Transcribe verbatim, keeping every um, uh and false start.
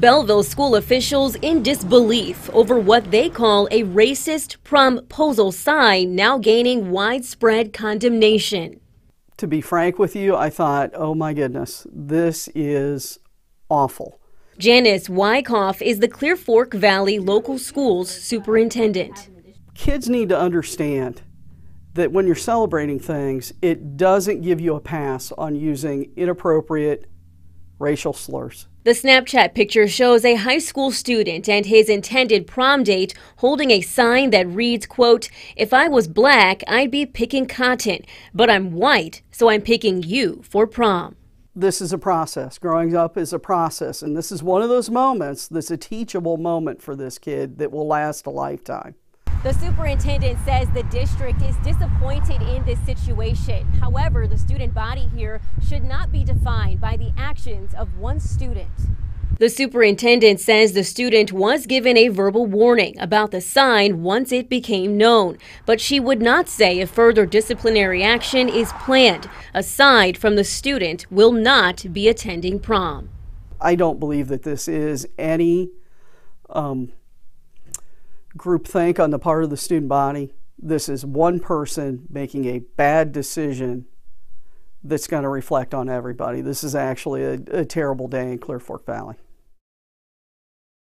Belleville school officials in disbelief over what they call a racist promposal sign now gaining widespread condemnation. To be frank with you, I thought, oh my goodness, this is awful. Janice Wyckoff is the Clear Fork Valley Local Schools superintendent. Kids need to understand that when you're celebrating things, it doesn't give you a pass on using inappropriate racial slurs. The Snapchat picture shows a high school student and his intended prom date holding a sign that reads, quote, "If I was black, I'd be picking cotton, but I'm white, so I'm picking you for prom." This is a process. Growing up is a process, and this is one of those moments that's a teachable moment for this kid that will last a lifetime. The superintendent says the district is disappointed in this situation. However, the student body here should not be defined by the actions of one student. The superintendent says the student was given a verbal warning about the sign once it became known, but she would not say if further disciplinary action is planned. Aside from the student will not be attending prom. I don't believe that this is any um, groupthink on the part of the student body. This is one person making a bad decision that's going to reflect on everybody. This is actually a, a terrible day in Clear Fork Valley.